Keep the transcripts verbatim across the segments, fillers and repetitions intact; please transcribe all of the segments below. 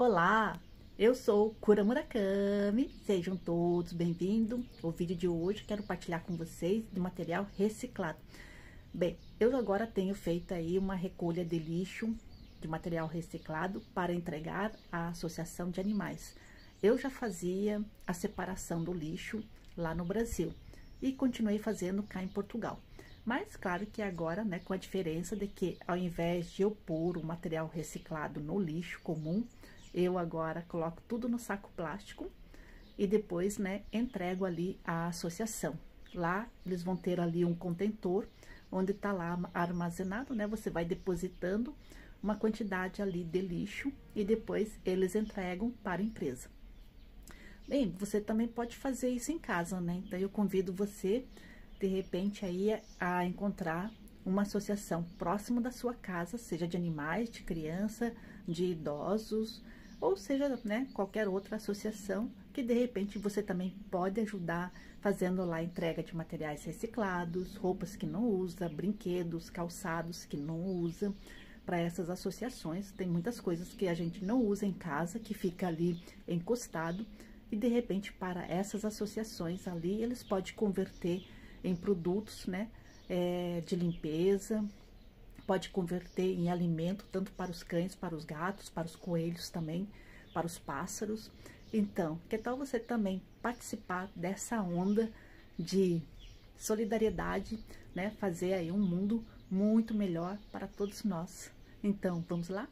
Olá, eu sou Kura Murakami, sejam todos bem-vindos. O vídeo de hoje quero partilhar com vocês de material reciclado. Bem, eu agora tenho feito aí uma recolha de lixo de material reciclado para entregar à Associação de Animais. Eu já fazia a separação do lixo lá no Brasil e continuei fazendo cá em Portugal. Mas claro que agora, né, com a diferença de que ao invés de eu pôr o material reciclado no lixo comum, eu agora coloco tudo no saco plástico e depois, né, entrego ali à associação. Lá eles vão ter ali um contentor onde tá lá armazenado, né, você vai depositando uma quantidade ali de lixo e depois eles entregam para a empresa. Bem, você também pode fazer isso em casa, né? Então eu convido você de repente aí a encontrar uma associação próximo da sua casa, seja de animais, de criança, de idosos, ou seja, né, qualquer outra associação que de repente você também pode ajudar fazendo lá entrega de materiais reciclados, roupas que não usa, brinquedos, calçados que não usa. Para essas associações, tem muitas coisas que a gente não usa em casa, que fica ali encostado, e de repente para essas associações ali, eles podem converter em produtos, né, é, de limpeza, pode converter em alimento, tanto para os cães, para os gatos, para os coelhos também, para os pássaros. Então, que tal você também participar dessa onda de solidariedade, né, fazer aí um mundo muito melhor para todos nós. Então, vamos lá?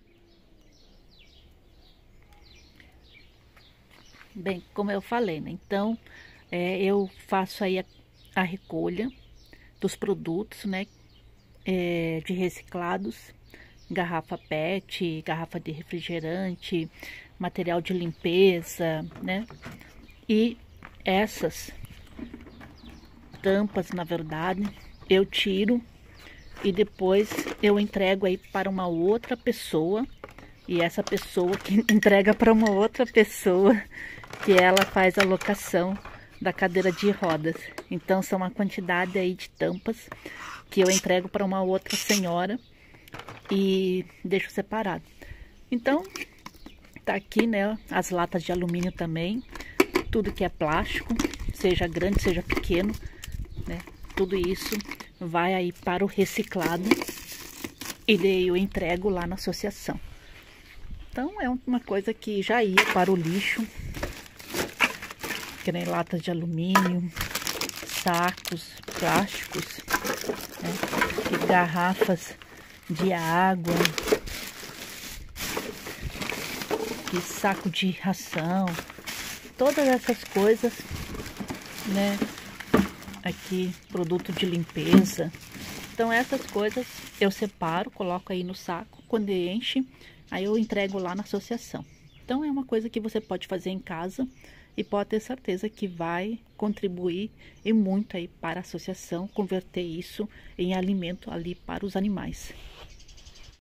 Bem, como eu falei, né, então, é, eu faço aí a, a recolha dos produtos, né, é, de reciclados, garrafa pet, garrafa de refrigerante, material de limpeza, né, e essas tampas, na verdade, eu tiro e depois eu entrego aí para uma outra pessoa, e essa pessoa que entrega para uma outra pessoa, que ela faz a locação da cadeira de rodas. Então são uma quantidade aí de tampas que eu entrego para uma outra senhora e deixo separado. Então tá aqui, né, as latas de alumínio também, tudo que é plástico, seja grande, seja pequeno, né, tudo isso vai aí para o reciclado e daí eu entrego lá na associação. Então é uma coisa que já ia para o lixo, que nem latas de alumínio, sacos, plásticos, né, e garrafas de água, e saco de ração, todas essas coisas, né, aqui produto de limpeza. Então essas coisas eu separo, coloco aí no saco, quando enche aí eu entrego lá na associação. Então é uma coisa que você pode fazer em casa e pode ter certeza que vai contribuir e muito aí para a associação, converter isso em alimento ali para os animais.